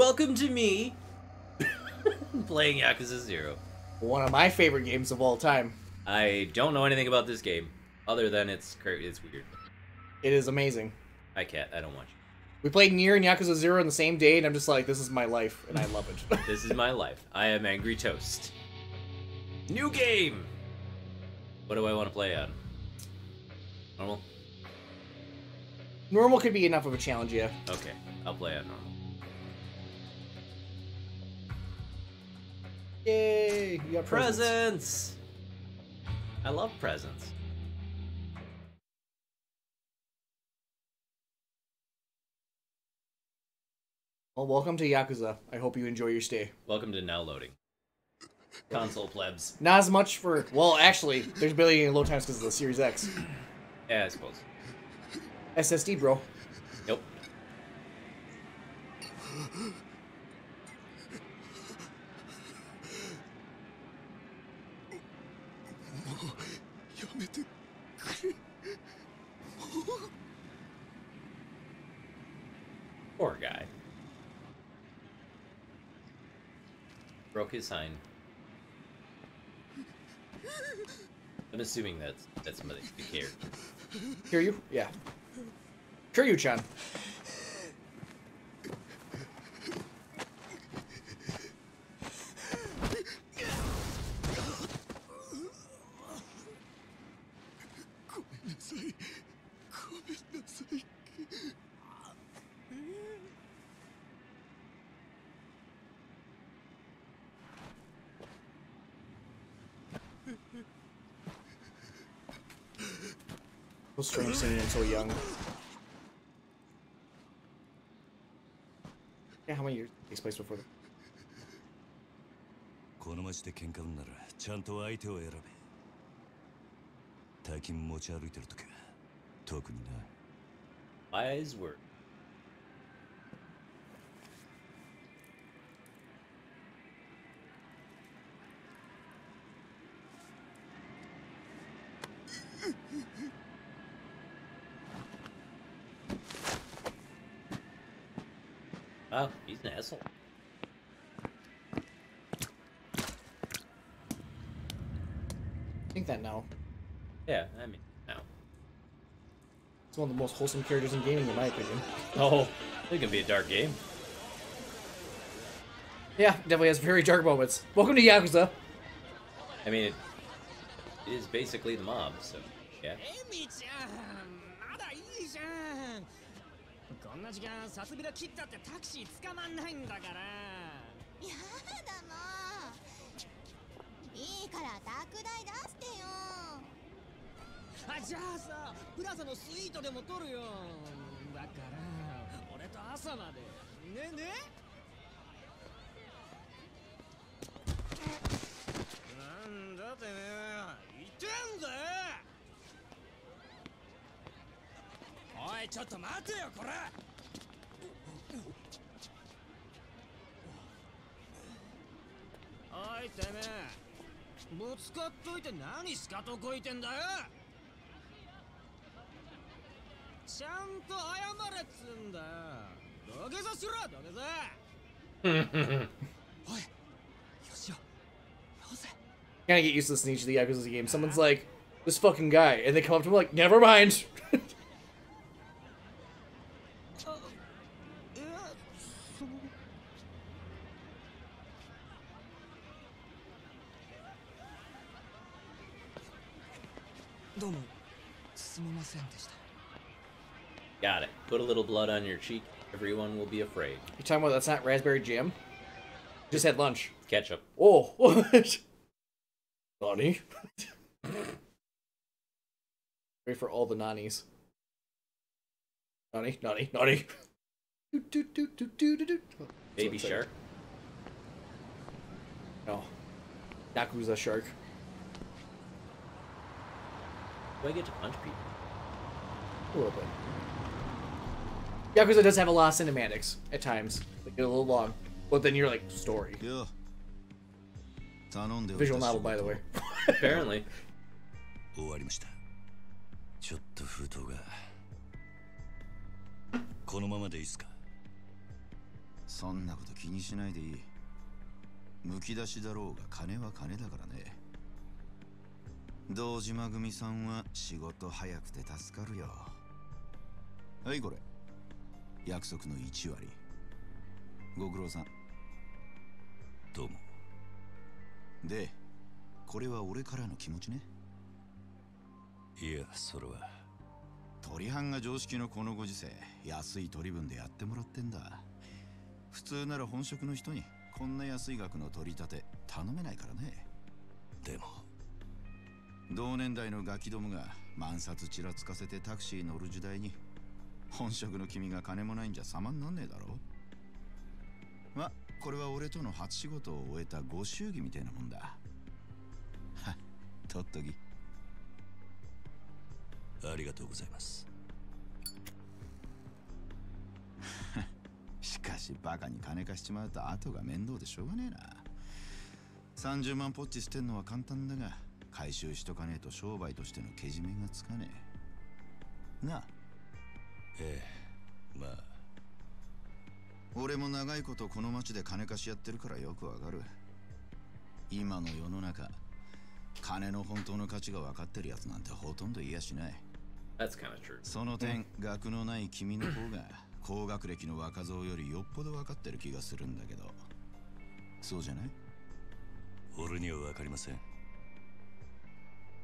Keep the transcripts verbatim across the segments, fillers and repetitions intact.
Welcome to me playing Yakuza zero. One of my favorite games of all time. I don't know anything about this game, other than it's it's weird. It is amazing. I can't. I don't want you. We played Nier and Yakuza zero on the same day, and I'm just like, this is my life, and I love it. This is my life. I am Angry Toast. New game! What do I want to play on? Normal? Normal could be enough of a challenge, yeah. Okay, I'll play on normal. Yay! You got presents. presents! I love presents. Well, welcome to Yakuza. I hope you enjoy your stay. Welcome to now loading. Console plebs. Not as much for... Well, actually, there's barely any load times because of the Series X. Yeah, I suppose. S S D, bro. Nope. Poor guy. Broke his sign. I'm assuming that's that's somebody to care. Kiryu? Yeah. Kiryu-chan. So strange seeing him so young. Yeah, how many years takes place before that? Wise word. Wow, he's an asshole. I think that now. Yeah, I mean, now. It's one of the most wholesome characters in gaming, in my opinion. Oh, it can be a dark game. Yeah, definitely has very dark moments. Welcome to Yakuza. I mean, it is basically the mob, so yeah. Gotta get used to this in each of the Yakuza games. Someone's like, this fucking guy, and they come up to him like, never mind. Got it. Put a little blood on your cheek. Everyone will be afraid. You're talking about that's not raspberry jam? Just had lunch. Ketchup. Oh, what? Nani? Wait for all the nannies. Nani, nani, nani. Baby shark? No. Yakuza shark. Do I get to punch people? A little bit. Yakuza does have a lot of cinematics at times. They get a little long. But then you're like, story. Yeah. Visual novel, by the way. Apparently. そんなこと気にしないでいい。むき出しだろうが金は金だからね。堂島組さんは仕事早くて助かるよ。はいこれ。約束のいち割。ご苦労さん。どうも。で、これは俺からの気持ちね。いや、それは。鳥飯が常識のこのご時世、安い取り分でやってもらってんだ。普通なら本職の人にこんな安い額の取り立て頼めないからね。でも同年代のガキどもが万札ちらつかせてタクシー乗る時代に、本職の君が金もないんじゃ様になんねえだろ。まあこれは俺との初仕事を終えたご祝儀みたいなもんだ。はっ、とっとき。ありがとうございます。しかしバカに金貸しちまうと後が面倒でしょうがねえな。さんじゅうまんポッチ捨てんのは簡単だが、回収しとかねえと商売としてのけじめがつかねえなあ。ええ、まあ俺も長いことこの町で金貸しやってるからよくわかる。今の世の中、金の本当の価値が分かってるやつなんてほとんどいやしない。その点、学のない君の方が高学歴の若造よりよっぽど分かってる気がするんだけど、そうじゃない？俺には分かりません。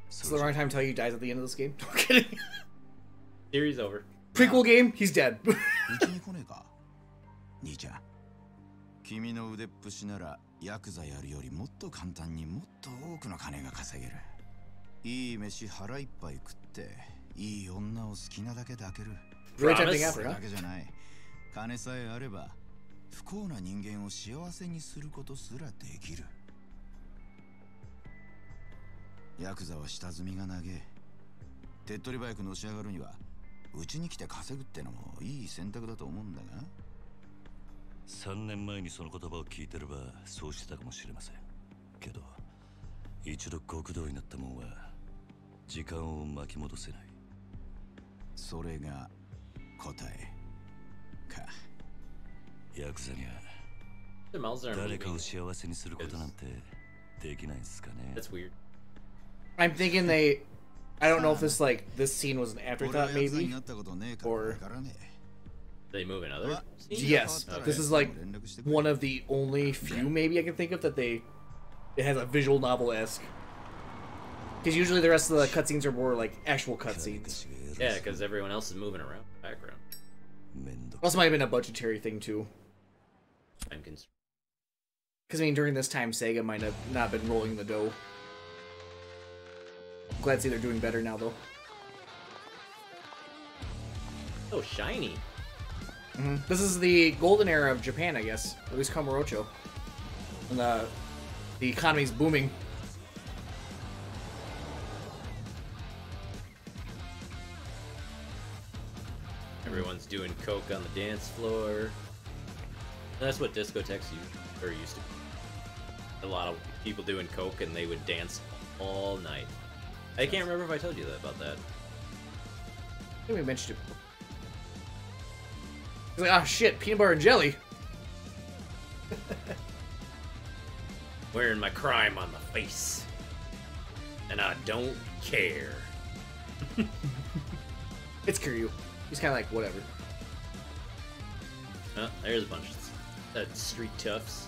It's the wrong time to tell you he dies at the end of this game. No kidding. Series over. Prequel game, he's dead. うちに来ねえか、兄ちゃん。君の腕っぷしならヤクザやるよりもっと簡単にもっと多くの金が稼げる。いい飯腹いっぱい食っていい女を好きなだけ抱ける。それだけじゃない。金さえあれば不幸な人間を幸せにすることすらできる。ヤクザは下積みが長え。手っ取り早くのし上がるにはうちに来て稼ぐってのもいい選択だと思うんだが。さんねんまえにその言葉を聞いてればそうしてたかもしれませんけど、一度極道になったもんは時間を巻き戻せない。それが答えか。ヤクザには誰かを幸せにすることなんてできないんすかね。I'm thinking they, I don't know if this like this scene was an afterthought maybe, or they move another. Yes, okay. This is like one of the only few maybe I can think of that they, it has a visual novel-esque. Because usually the rest of the cutscenes are more like actual cutscenes. Yeah, because everyone else is moving around in the background. Also might have been a budgetary thing too. I'm concerned. Because I mean during this time Sega might have not been rolling the dough. I'm glad to see they're doing better now, though. Oh, shiny. Mm-hmm. This is the golden era of Japan, I guess. At least Kamurocho. And the, the economy's booming. Everyone's doing coke on the dance floor. That's what discotheques are used to be. A lot of people doing coke and they would dance all night. I can't remember if I told you that about that. I think we mentioned it. It's like, ah, oh, shit, peanut butter and jelly. Wearing my crime on the face, and I don't care. It's Kiryu. He's kind of like whatever. Oh, there's a bunch of that street toughs.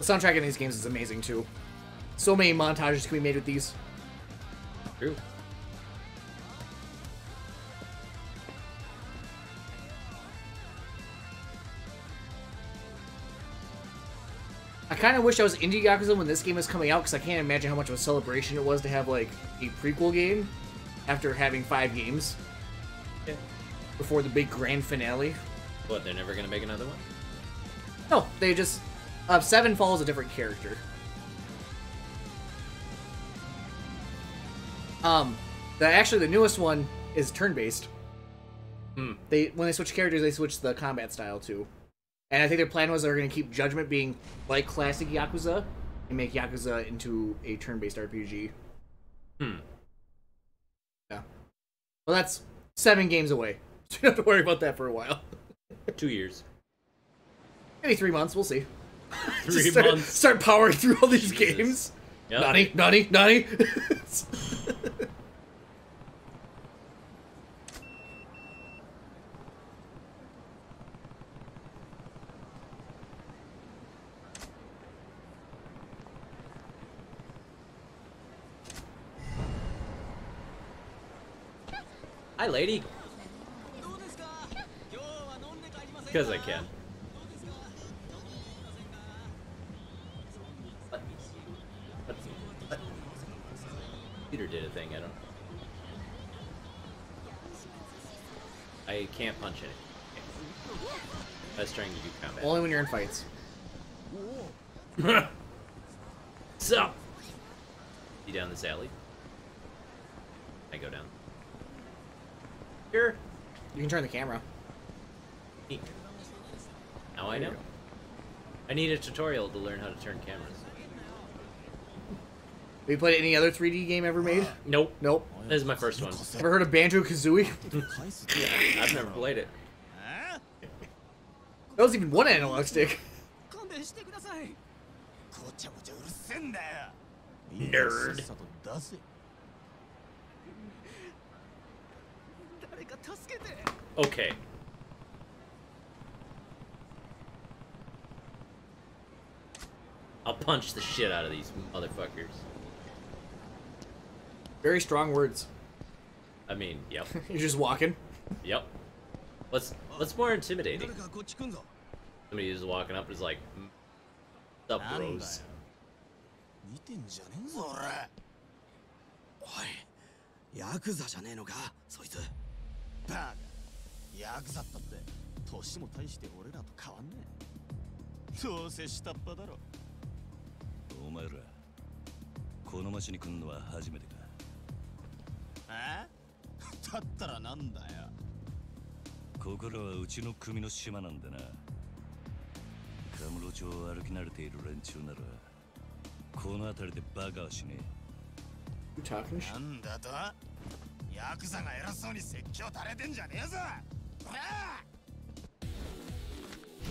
The soundtrack in these games is amazing too. So many montages can be made with these. True. I kind of wish I was indie Yakuza when this game was coming out, because I can't imagine how much of a celebration it was to have like a prequel game after having five games. Yeah. Before the big grand finale. What? They're never gonna make another one? No, they just. Uh, Seven follows a different character. Um, the, actually, the newest one is turn-based. Mm. They when they switch characters, they switch the combat style too. And I think their plan was they're going to keep Judgment being like classic Yakuza and make Yakuza into a turn-based R P G. Hmm. Yeah. Well, that's seven games away. So you don't have to worry about that for a while. Two years. Maybe three months, we'll see. Three start, months. Start powering through all these Jesus. games. Yep. Nani, nani, nani. Hi, lady. Because I can. What? What? What? Peter did a thing, I don't know. I can't punch it. Okay. That's trying to do combat. Only when you're in fights. So! You down this alley? I go down. Here. You can turn the camera. Neat. Now I know. I need a tutorial to learn how to turn cameras. Have you played any other three D game ever made? Nope. Nope. This is my first one. Ever heard of Banjo-Kazooie? Yeah, I've never played it. That was even one analog stick. Nerd. Okay. I'll punch the shit out of these motherfuckers. Very strong words. I mean, yep. You're just walking? Yep. What's, what's more intimidating? Somebody who's walking up is like, what's up, bros? You talking shit? I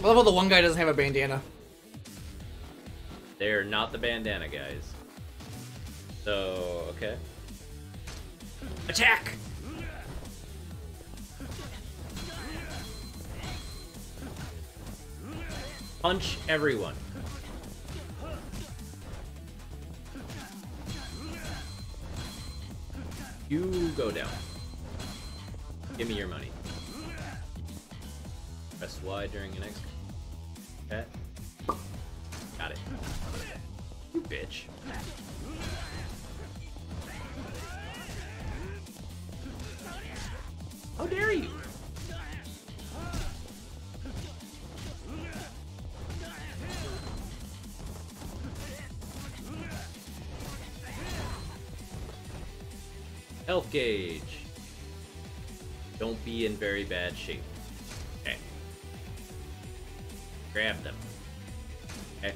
love how the one guy doesn't have a bandana. They're not the bandana guys. So, okay. Attack! Punch everyone. You go down. Give me your money. Press Y during an X. Okay. Got it. You bitch. How dare you? Health gauge. Don't be in very bad shape. Okay. Grab them. Okay.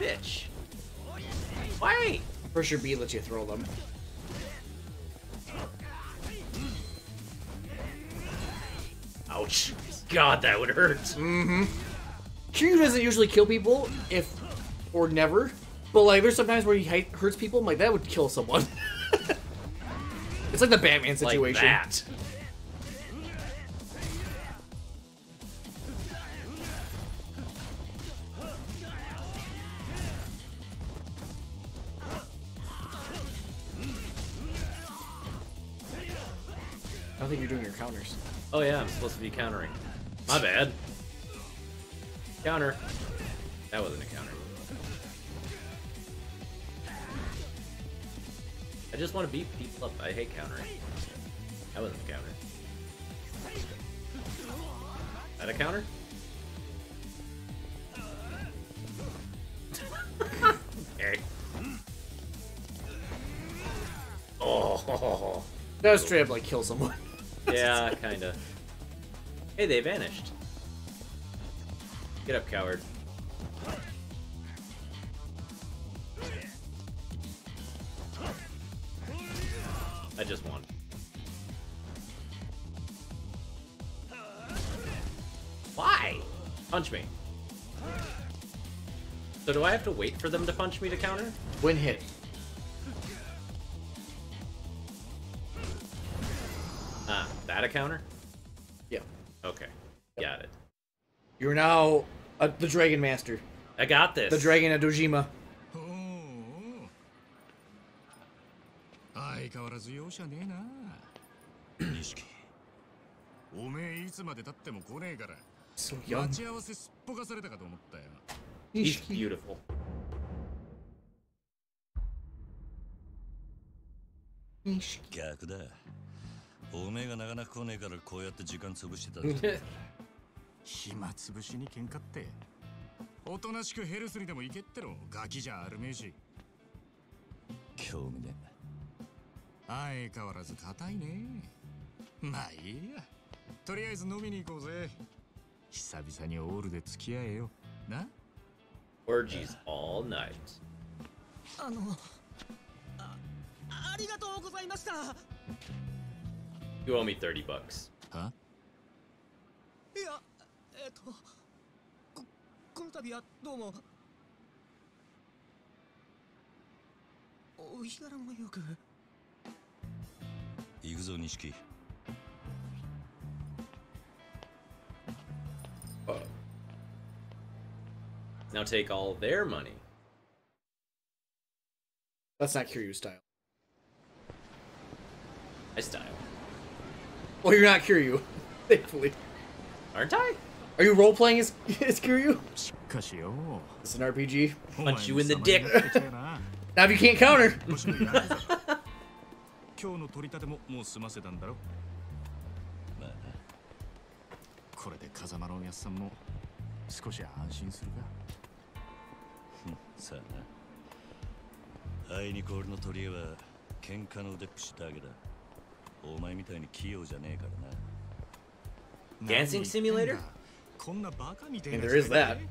Bitch. Why? Push your B lets you throw them. Ouch. God, that would hurt. Mm-hmm. Kiryu doesn't usually kill people if... or never, but like there's sometimes where he hurts people, I'm like, that would kill someone. It's like the Batman situation. Like that. I don't think you're doing your counters. Oh yeah, I'm supposed to be countering. My bad. Counter. That wasn't a counter. I just want to beat people up. I hate countering. That wasn't a counter. That a counter? Okay. Oh. That was straight up like kill someone. Yeah, kinda. Hey, they vanished. Get up, coward. I just won. Why? Punch me. So do I have to wait for them to punch me to counter? When hit. Ah, that a counter? Yeah. Okay. Yep. Got it. You're now a, the Dragon Master. I got this. The Dragon of Dojima. So young. He's beautiful. Orgies all night. You owe me thirty bucks. Huh? Uh-oh. Now take all their money. That's not Kiryu style. I style. Well, you're not Kiryu, thankfully. Aren't I? Are you role playing as, as Kiryu? It's an R P G. Punch you in the dick. Now if you can't counter. Dancing simulator? And there is that. You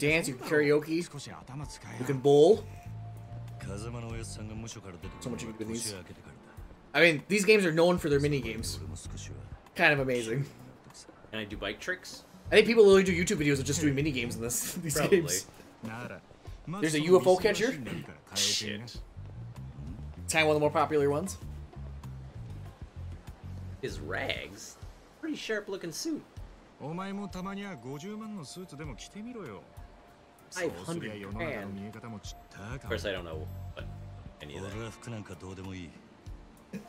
dance, you can karaoke, you can bowl. So much you can do these. I mean, these games are known for their mini games. Kind of amazing. Can I do bike tricks? I think people literally do YouTube videos of just doing mini games in this these Probably. games. There's a U F O catcher. Shit. Kind of one of the more popular ones. His rags, pretty sharp-looking suit. five hundred grand. Of course, I don't know what any of that. Where am I? If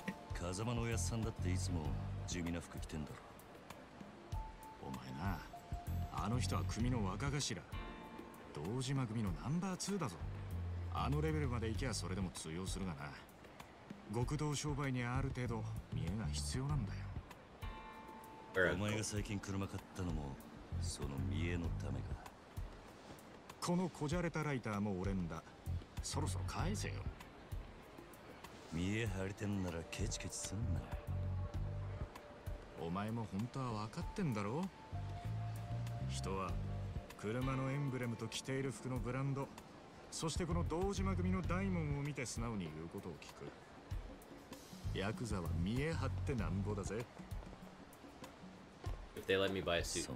they let me buy a suit,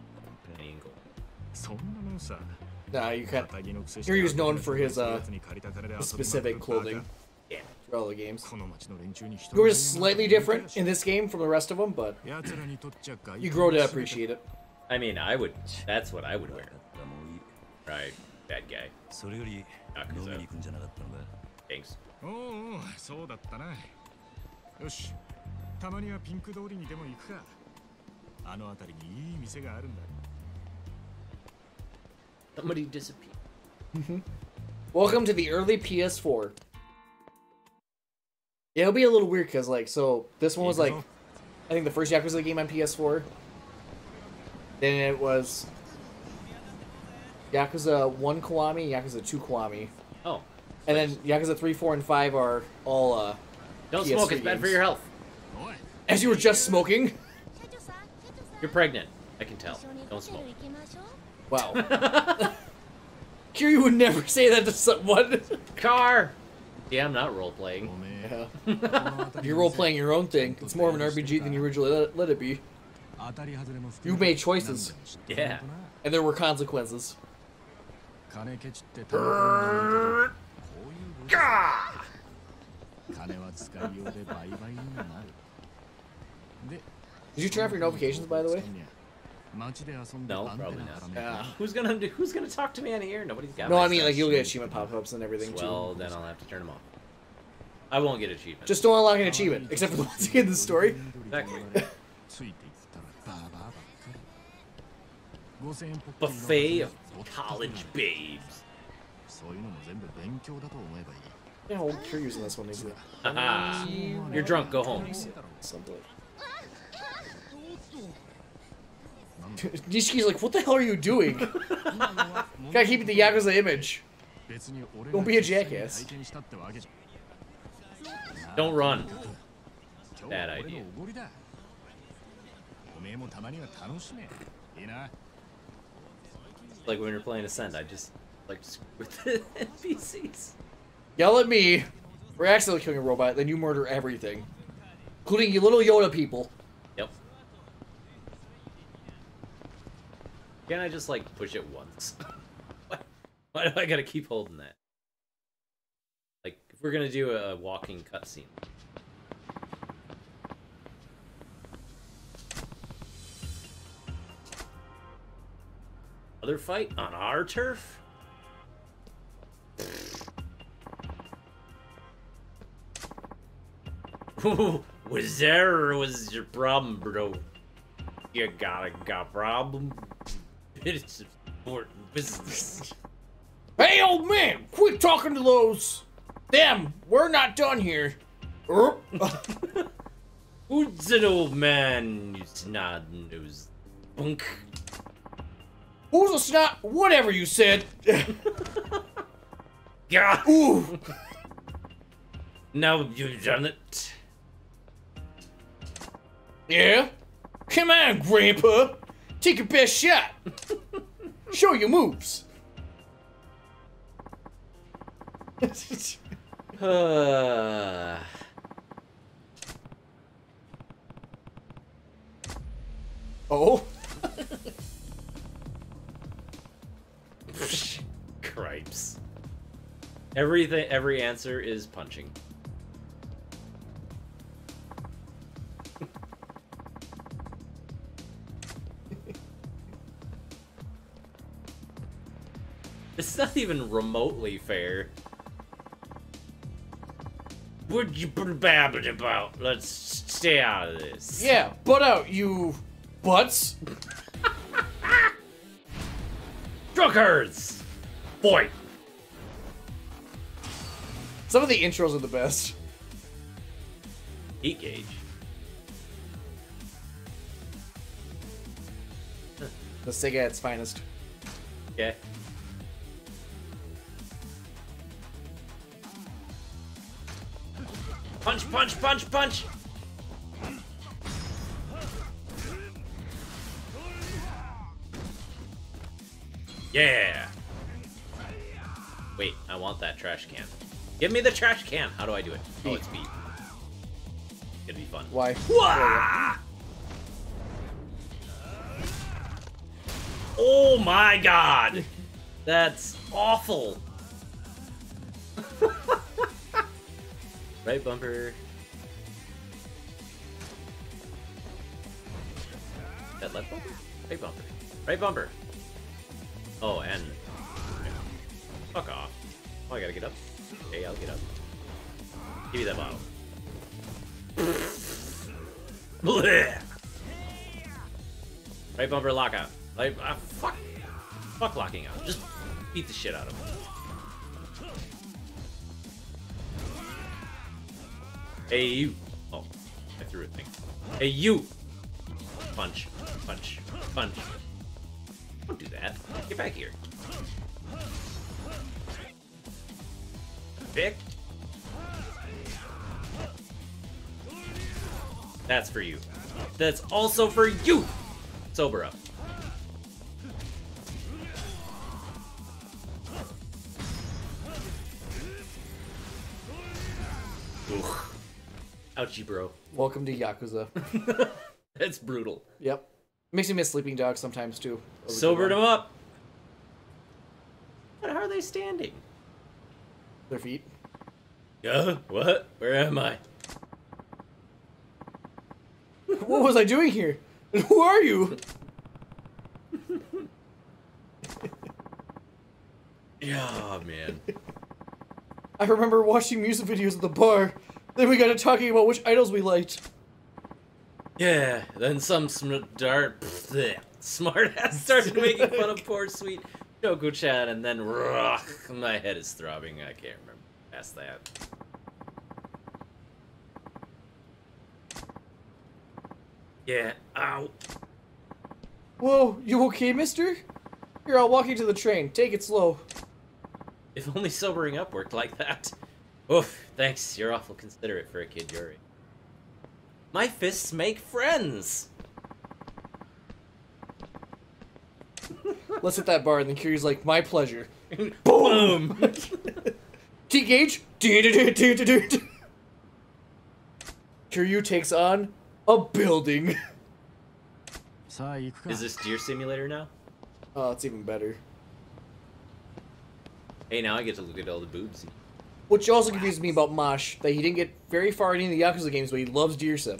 angle. Nah, you can't. Here he was known for his uh his specific clothing. Yeah, for all the games. You were slightly different in this game from the rest of them, but you grow to appreciate it. I mean, I would. That's what I would wear. Right, bad guy. Yakuza. Thanks. Oh, so that. Somebody disappeared. Mm-hmm. Welcome to the early P S four. Yeah, it'll be a little weird because, like, so this one was like, I think the first Yakuza game on P S four. Then it was Yakuza one Kiwami, Yakuza two Kiwami. Oh. And then Yakuza three, four, and five are all, uh, Don't P S three smoke, it's bad for your health. As you were just smoking? You're pregnant. I can tell. Don't smoke. Wow. Kiryu would never say that to someone. Car! Yeah, I'm not role-playing. Yeah. You're role-playing your own thing. It's more of an R P G than you originally let, let it be. You made choices. Yeah. And there were consequences. Did you turn off your notifications, by the way? No, probably not. Yeah. Who's gonna do, who's gonna talk to me on the air? Nobody's got. No, I mean, like, you'll get achievement pop-ups and everything. Well, too. Then I'll have to turn them off. I won't get achievement. Just don't unlock an achievement, except for the ones in the story. Exactly. Buffet of college babes. Yeah, old Kiryu's in this one, isn't it? You're drunk. Go home. Something. Nishiki's like, what the hell are you doing? Gotta keep the Yakuza image. Don't be a jackass. Don't run. Bad idea. Like when you're playing Ascend, I just like to screw with the N P Cs. Yell at me. We're accidentally killing a robot, then you murder everything. Including you little Yoda people. Can't I just, like, push it once? why, why do I gotta keep holding that? Like, if we're gonna do a walking cutscene. Other fight on our turf? Ooh, was there or was your problem, bro? You gotta got a problem? It's important business. Hey, old man! Quit talking to those! Them! We're not done here! Who's an old man, you snot nose bunk? Who's a snot? Whatever you said! God! Ooh! Now you've done it. Yeah? Come on, Grandpa! Take your best shot. Show your moves. uh. Oh. Cripes. Everything. Every answer is punching. It's not even remotely fair. What'd you be babbling about? Let's stay out of this. Yeah, butt out, you butts. Drunkards! Boy. Some of the intros are the best. Heat gauge. The Sega at its finest. Yeah. Punch, punch, punch, punch! Yeah! Wait, I want that trash can. Give me the trash can! How do I do it? B. Oh, it's B. It'd be fun. Why? Wah! Oh my god! That's awful! Right bumper. That left bumper? Right bumper. Right bumper. Oh, and fuck off. Oh, I gotta get up. Okay, I'll get up. Give me that bottle. Blech. Right bumper lockout. Right, uh, fuck. Fuck locking out. Just beat the shit out of him. Hey, you. Oh, I threw a thing. Hey, you. Punch. Punch. Punch. Don't do that. Get back here. Vic. That's for you. That's also for you. Sober up. Oof. Ouchie, bro. Welcome to Yakuza. That's brutal. Yep. Makes me miss Sleeping Dogs sometimes, too. Sobered them up. But how are they standing? Their feet. Yeah? What? Where am I? What was I doing here? Who are you? Yeah, man. I remember watching music videos at the bar. Then we got to talking about which idols we liked. Yeah, then some sm dart, pff, smart ass started making fun of poor sweet Choco-chan, and then ugh, my head is throbbing. I can't remember past that. Yeah, ow. Whoa, you okay, mister? Here, I'll walk you to the train. Take it slow. If only sobering up worked like that. Oof, thanks. You're awful considerate for a kid, Yuri. My fists make friends! Let's hit that bar, and then Kiryu's like, my pleasure. Boom! T H Kiryu takes on a building. Is this Deer Simulator now? Oh, it's even better. Hey, now I get to look at all the boobs. Which also confuses me about Mosh, that he didn't get very far in any of the Yakuza games, but he loves Deer Sim.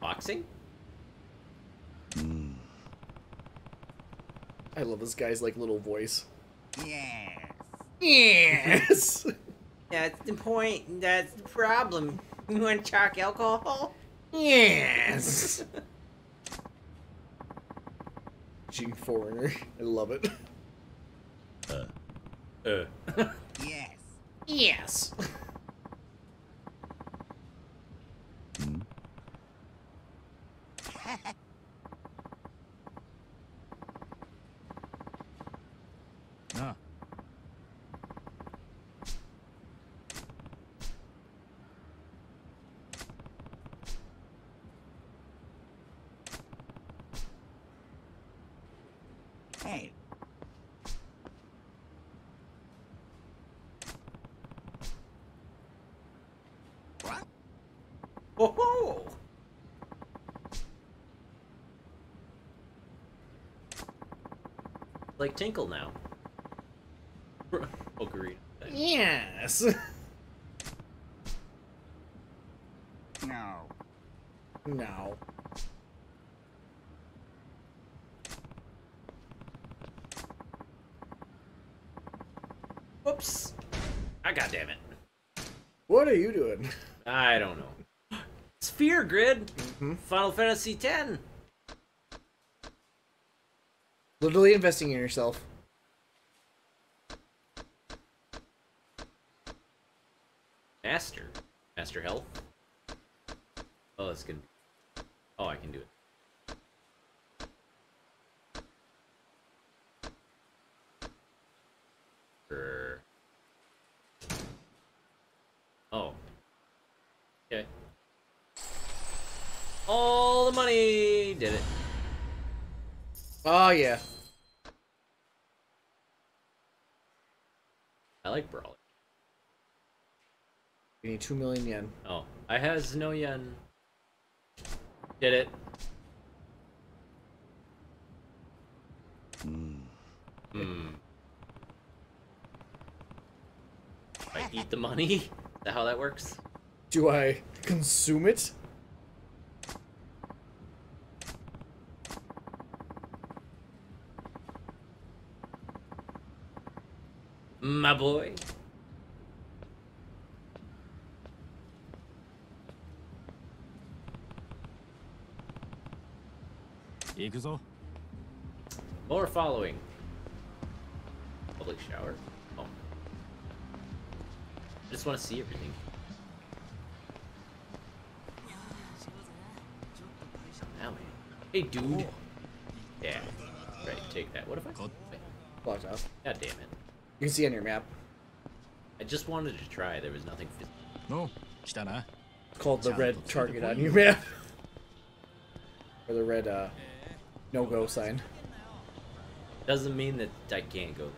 Boxing? Mm. I love this guy's like little voice. Yes. Yes. That's the point. That's the problem. You want to chalk alcohol? Yes! Jing foreigner. I love it. Uh. Uh. Yes. Yes! Mm. Huh. Oh! Like Tinkle now. Oh, great. Yes! No. No. Whoops! Ah, goddamn it. What are you doing? I don't know. Sphere Grid, mm-hmm. Final Fantasy X. Literally investing in yourself. Master, master health. Oh, that's good. Oh, I can do it. Sure. Oh. Okay. All the money! Did it. Oh, yeah. I like Brawler. We need two million yen. Oh. I has no yen. Did it. Hmm. Mm. I eat the money? Is that how that works? Do I consume it? My boy. More following. Public shower. Oh. I just want to see everything. Now, man. Hey, dude. Oh. Yeah. Right, take that. What if I blocked out? God damn it. You can see on your map. I just wanted to try. There was nothing. No. It's called the red target on your map. Or the red uh, no-go sign. Doesn't mean that I can't go.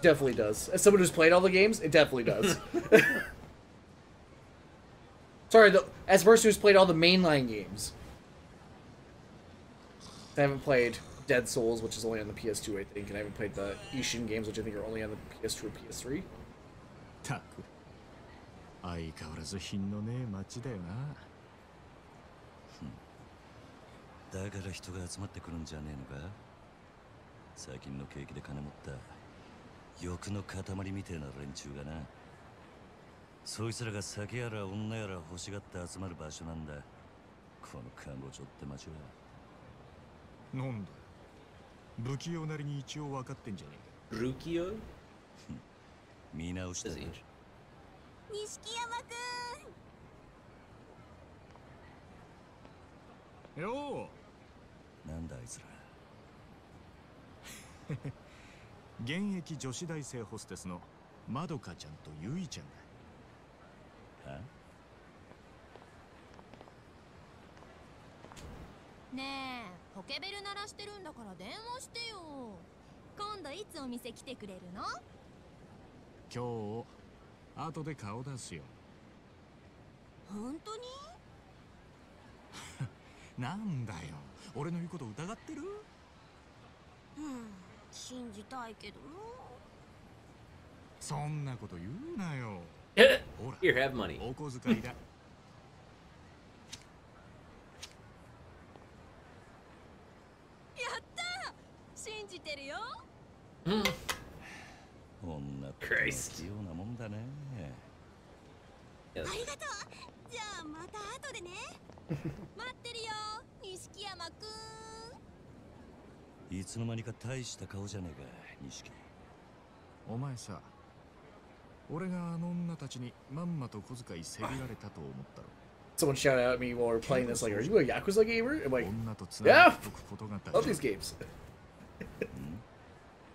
Definitely does. As someone who's played all the games, it definitely does. Sorry, the, as a person who's played all the mainline games. I haven't played Dead Souls, which is only on the P S two, I think, and I haven't played the Ishin games, which I think are only on the P S two or P S three. Taku. Rukio? That's it. Yo. Nanda Isra. Geneki Joshi Daisei hostess no Madoka-chan to Yui-chan. Huh? Nee, pokebell narashiteru n da kara denwa shite yo. Kondo itsu omise kite kureru no? Kyou後で顔出すよ。本当に? なんだよ。俺の言うこと疑ってる? うん、信じたいけど。そんなこと言うなよ。Here, have money. お小遣いだ。やった。信じてるよ。うん。 Christ. Yeah. Someone shouted out at me while we were playing this, like, are you a Yakuza gamer? I'm like, yeah! Love these games.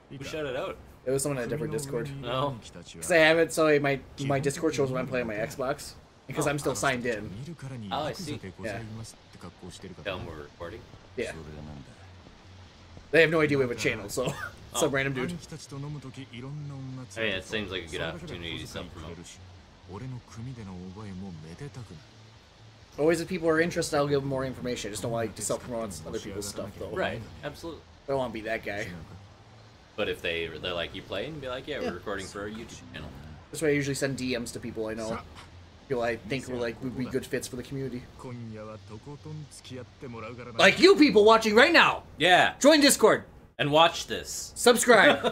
Who shouted out? It was someone on a different Discord. No. Because I have it, so my my Discord shows when I'm playing my Xbox. Because I'm still signed in. Oh, I see. Yeah. Tell them we're recording. Yeah. They have no idea we have a channel, so... Oh. Some random dude. Oh yeah, it seems like a good opportunity to self-promote. Always if people are interested, I'll give them more information. I just don't like to self-promote other people's stuff, though. Right, absolutely. I don't want to be that guy. But if they, they're like, you play? And be like, yeah, yeah, we're recording for our YouTube channel. That's why I usually send D Ms to people I know. People I think will like, would be good fits for the community. Like you people watching right now! Yeah! Join Discord! And watch this. Subscribe!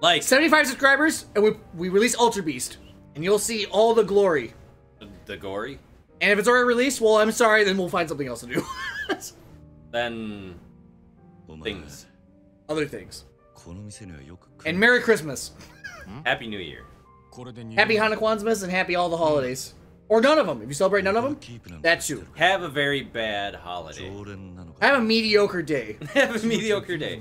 Like! seventy-five subscribers, and we, we release Ultra Beast. And you'll see all the glory. The, the gory? And if it's already released, well, I'm sorry, then we'll find something else to do. Then... Things. Other things. And Merry Christmas. Happy New Year. Happy Hanukkah and happy all the holidays. Or none of them. If you celebrate none of them, that's you. Have a very bad holiday. Have a mediocre day. Have a mediocre day.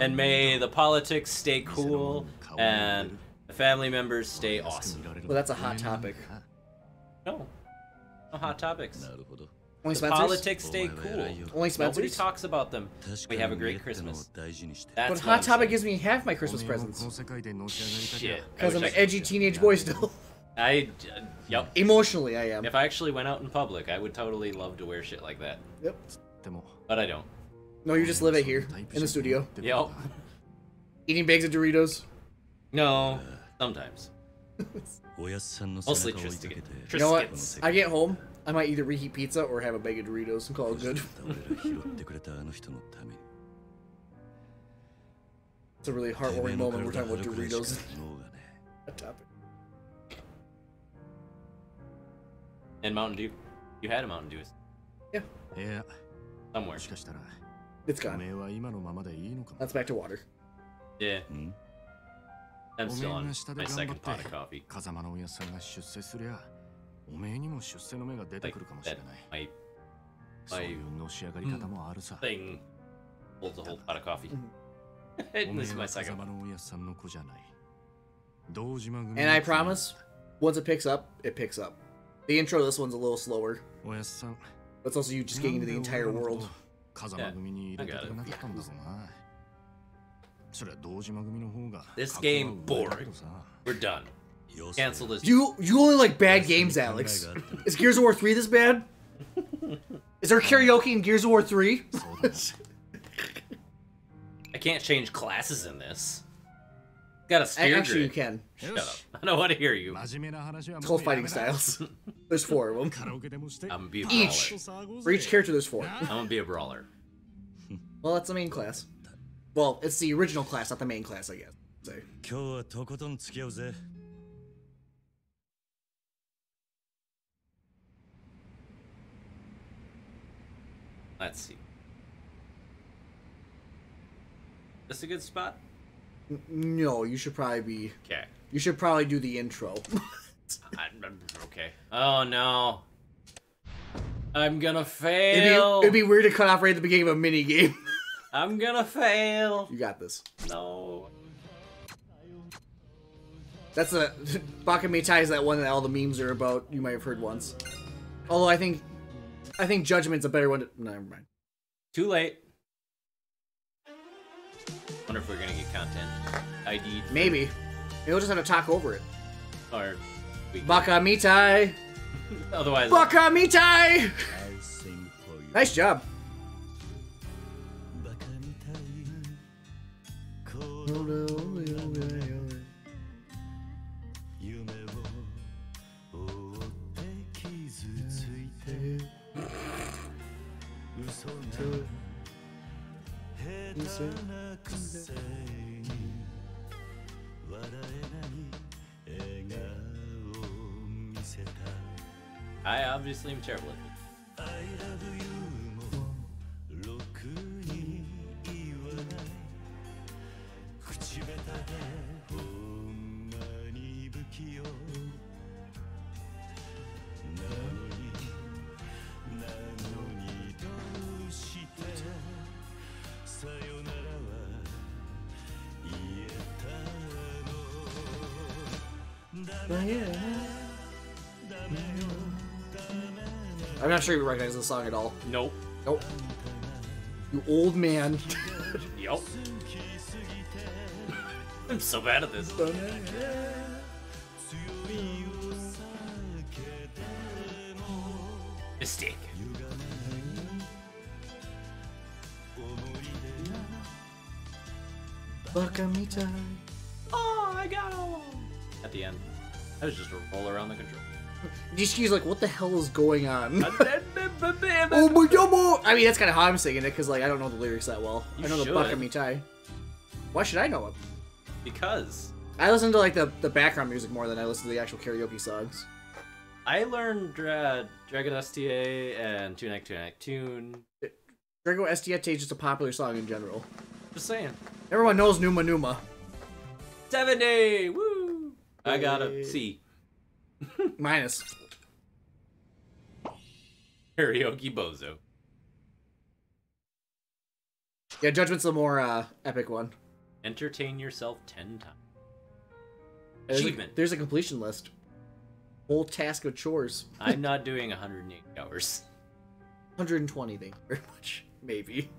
And may the politics stay cool and the family members stay awesome. Well, that's a hot topic. No. No hot topics. Only Spencer's? Politics stay cool. Only Spencer's? Nobody talks about them. We have a great Christmas. That's but Hot Topic gives me half my Christmas presents. Shit. Because I'm an edgy teenage boy still. I, uh, yep. Emotionally, I am. If I actually went out in public, I would totally love to wear shit like that. Yep. But I don't. No, you just live it here, in the studio. Yep. Eating bags of Doritos? No. Sometimes. Mostly Triscuit. You know what? I get home. I might either reheat pizza or have a bag of Doritos and call it good. It's a really heartwarming moment. We're talking about Doritos. A topic. And Mountain Dew. You had a Mountain Dew. Yeah. Yeah. Somewhere. It's gone. That's back to water. Yeah. Hmm? I'm still on my second pot of coffee. Like that, my, my thing holds a whole pot of coffee. This is my second one. And I promise, once it picks up, it picks up. The intro to this one's a little slower. But it's also you just getting into the entire world. Yeah, I got it. Yeah. This game boring. We're done. Cancel this. You you only like bad games, Alex. Is Gears of War three this bad? Is there karaoke in Gears of War three? I can't change classes in this. Got a spear. Actually, you can. Shut up. I don't want to hear you. It's called fighting styles. There's four of them. I'm gonna be a brawler. Each. For each character, there's four. I'm gonna be a brawler. Well, that's the main class. Well, it's the original class, not the main class, I guess. So. Let's see. This a good spot? No, you should probably be. Okay. You should probably do the intro. I'm, okay. Oh no. I'm gonna fail. It'd be, it'd be weird to cut off right at the beginning of a mini game. I'm gonna fail. You got this. No. That's a Bakameitai is that one that all the memes are about. You might have heard once. Although I think, I think Judgment's a better one. To, no, never mind. Too late. Wonder if we're gonna get content I D. Maybe. Maybe we'll just have to talk over it. Or Bakameitai. Otherwise. Bakameitai. Nice job. I obviously am terrible at this. I'm not sure you recognize the song at all. Nope. Nope. You old man. Yup. I'm so bad at this. Mistake. Bakameitai. Oh, I got all. At the end, I was just a roll around the control. Nishiki's like, what the hell is going on? I mean, that's kind of how I'm singing it, because like, I don't know the lyrics that well. You I know should. The Bakameitai. Why should I know it? Because. I listen to like the, the background music more than I listen to the actual karaoke songs. I learned uh, Dragon S T A and Tunek Tunek Tune. Dragon S T A is just a popular song in general. Just saying. Everyone knows Numa Numa. seventy! Woo! Hey. I got a C. Minus. Karaoke Bozo. Yeah, Judgment's the more uh, epic one. Entertain yourself ten times. Achievement. There's a, there's a completion list. Whole task of chores. I'm not doing one hundred eight hours. one hundred twenty, thank you very much. Maybe.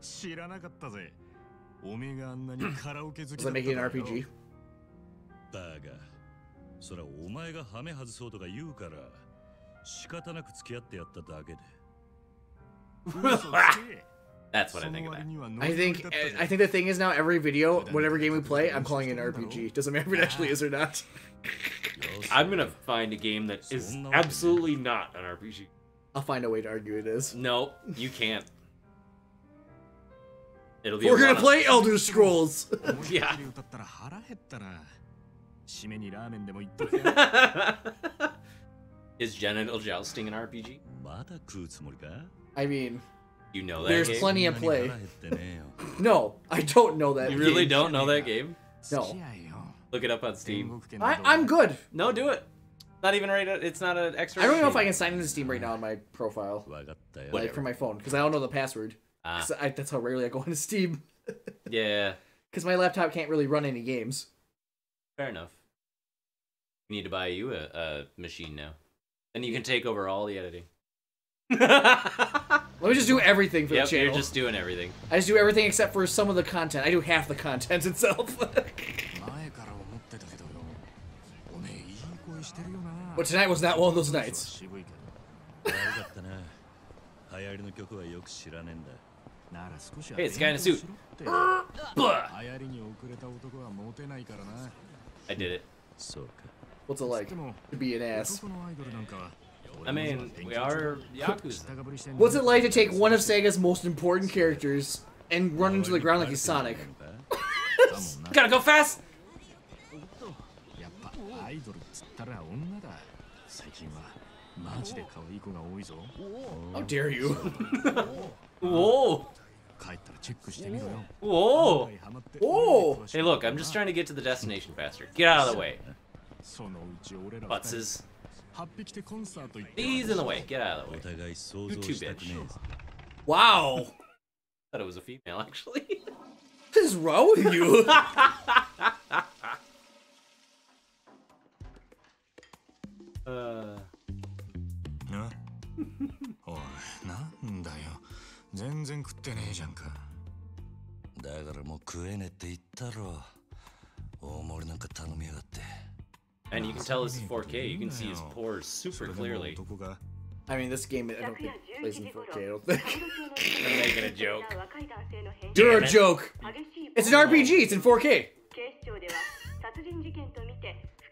Does that make it an R P G? That's what I think of that. I think I think the thing is now every video, whatever game we play, I'm calling it an R P G. Doesn't matter if it actually is or not. I'm gonna find a game that is absolutely not an R P G. I'll find a way to argue it is. No, you can't. It'll be. We're gonna play Elder Scrolls. Yeah. Is genital jousting an R P G? I mean, you know that there's game? Plenty of play. No, I don't know that. You game. Really don't know that game? No. Look it up on Steam. I, I'm good. No, do it. Not even right. It's not an extra. I don't know if I can sign into Steam right now on my profile, whatever. Like for my phone, because I don't know the password. Ah. I, that's how rarely I go into Steam. Yeah. Because my laptop can't really run any games. Fair enough. We need to buy you a, a machine now. Then you can take over all the editing. Let me just do everything for yep, the channel. You're just doing everything. I just do everything except for some of the content. I do half the content itself. But tonight was not one of those nights. Hey, it's a guy in a suit. I did it. What's it like to be an ass? I mean, we are Yakuza. What's it like to take one of Sega's most important characters and run into the ground like he's Sonic? Gotta go fast! How dare you? Whoa! Whoa! Whoa! Hey, look, I'm just trying to get to the destination faster. Get out of the way. Butzes. He's in the way. Get out of the way. You two bitch. Wow. I thought it was a female, actually. What is wrong with you? uh. And you can tell this is four K. You can see his pores super clearly. I mean, this game, I don't think it plays in four K. I don't think. I'm making a joke. You're a joke. It's an R P G. It's in four K.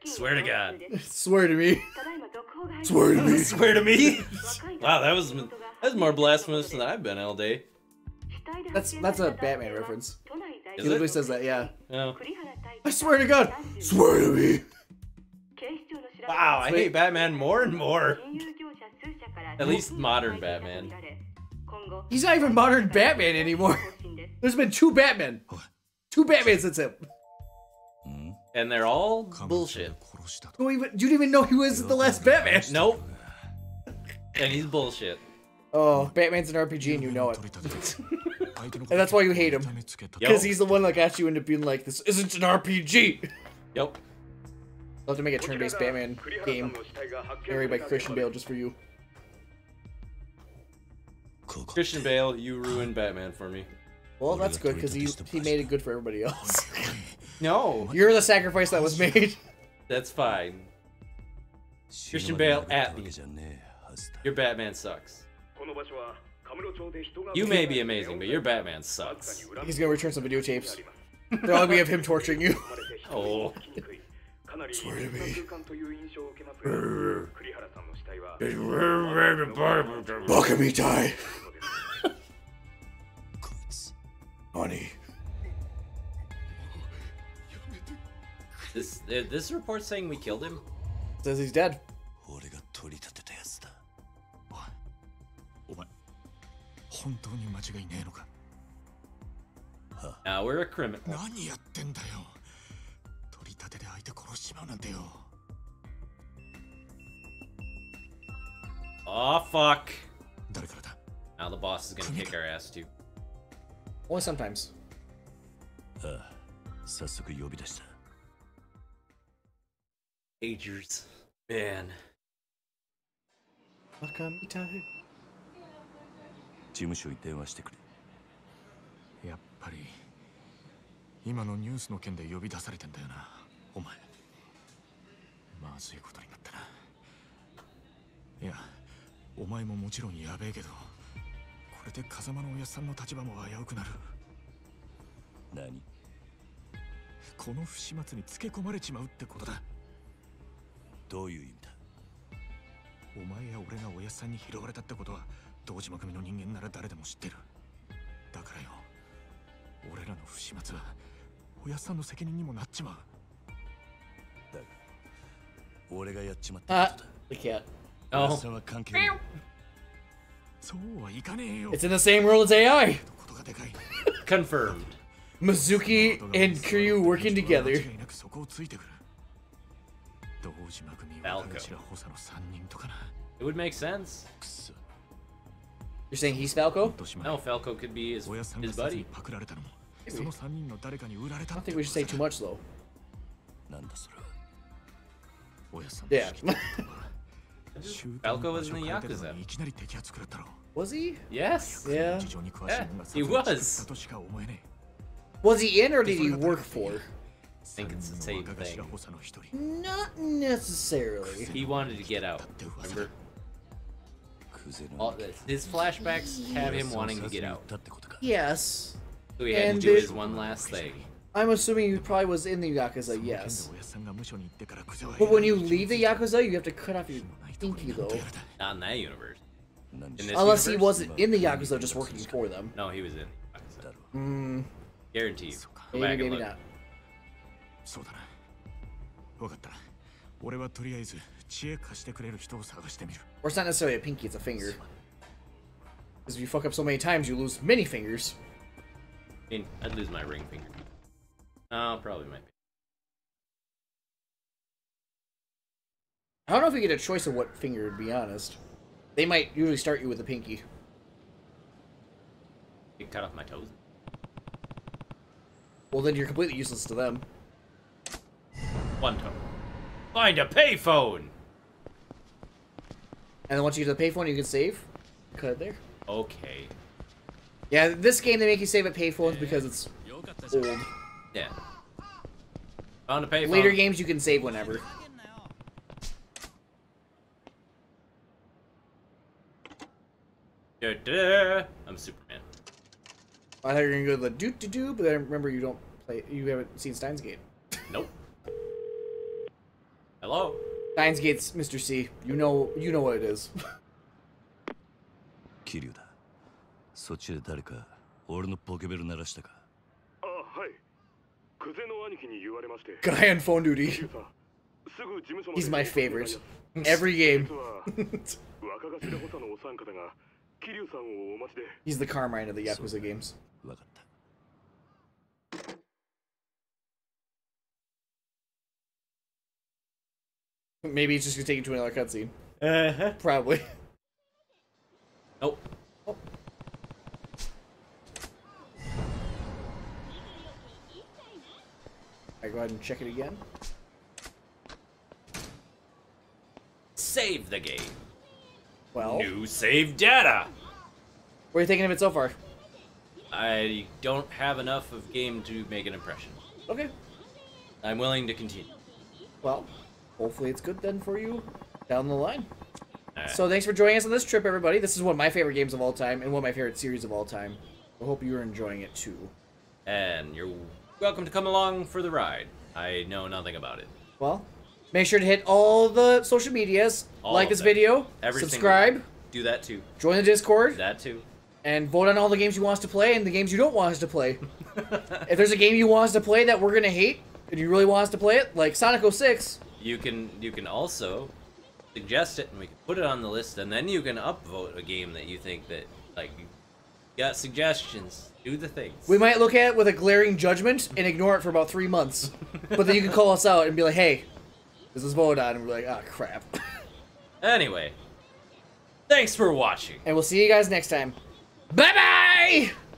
Swear to God. Swear to me. Swear to me. Swear to me. Wow, that was that was more blasphemous than I've been all day. That's that's a Batman reference. Is he literally it? Says that, yeah. Oh. I swear to God. Swear to me. Wow, I hate Batman more and more. At least modern Batman. He's not even modern Batman anymore. There's been two Batman. Two Batman since him. And they're all bullshit. You didn't even know he was the last Batman. Nope. And he's bullshit. Oh, Batman's an R P G and you know it. And that's why you hate him. Because he's the one that got you into being like, this isn't an R P G. Yep. I'll have to make a turn-based Batman game carried by Christian Bale just for you. Christian Bale, you ruined Batman for me. Well, that's good, because he, he made it good for everybody else. No. You're the sacrifice that was made. That's fine. Christian Bale, at me. Your Batman sucks. You may be amazing, but your Batman sucks. He's gonna return some videotapes. They'll all be of him torturing you. Oh. Swear to me. Bakami die. Honey. This this report saying we killed him? Says he's dead. Now we're a criminal. Oh fuck! Now the boss is gonna kick our ass too. Only sometimes. Agers, man. Uh, we can't. Oh. It's in the same world as A I! Confirmed. Mizuki and Kiryu working together. Falco. It would make sense. You're saying he's Falco? No, Falco could be his, his buddy. Maybe. I don't think we should say too much, though. Yeah. Falco was in the Yakuza. Was he? Yes. Yeah. Yeah, he was. Was he in, or did he work for? I think it's the same thing. Not necessarily. He wanted to get out, remember? All this. His flashbacks have him wanting to get out. Yes. So he had and to do his one last thing. I'm assuming he probably was in the Yakuza, yes. But when you leave the Yakuza, you have to cut off your pinky, though. Not in that universe. In Unless universe? He wasn't in the Yakuza, just working for them. No, he was in the Yakuza. Mm. Guarantee you. Go maybe, back maybe and look. Not. Or it's not necessarily a pinky, it's a finger. Because if you fuck up so many times, you lose many fingers. I mean, I'd lose my ring finger. Oh, probably might be. I don't know if you get a choice of what finger, to be honest. They might usually start you with a pinky. You cut off my toes. Well, then you're completely useless to them. One toe. Find a payphone! And then once you get to the payphone, you can save. Cut it there. Okay. Yeah, this game, they make you save at payphones because it's old. Yeah. Found a payphone. Later games, you can save whenever. Da -da. I'm Superman. I thought you were gonna go to the doo doo doo, but then remember you don't play. You haven't seen Steins Gate. Nope. Hello. Steins Gate's Mister C. You know, you know what it is. Kiryu, da. Sochi de dare ka ore no pokebell narashita ka? Ah, hai. Kuze no aniki ni yuwaremashite. Guy on phone duty. He's my favorite. Every game. He's the Carmine of the Yakuza games. Maybe it's just gonna take you to another cutscene. Uh huh. Probably. Nope. Oh. I go ahead and check it again. Save the game. Well, new save data. What are you thinking of it so far? I don't have enough of game to make an impression. Okay. I'm willing to continue. Well, hopefully it's good then for you down the line. Uh, so thanks for joining us on this trip, everybody. This is one of my favorite games of all time and one of my favorite series of all time. I hope you're enjoying it too. And you're welcome to come along for the ride. I know nothing about it. Well, make sure to hit all the social medias, all like this video, Every subscribe. Do that too. Join the Discord. Do that too. And vote on all the games you want us to play and the games you don't want us to play. If there's a game you want us to play that we're going to hate and you really want us to play it, like Sonic oh six. You can, you can also suggest it and we can put it on the list, and then you can upvote a game that you think that, like, you got suggestions. Do the things. We might look at it with a glaring judgment and ignore it for about three months. But then you can call us out and be like, hey, this is voted on, and we're like, ah, oh, crap. Anyway, thanks for watching. And we'll see you guys next time. Bye-bye!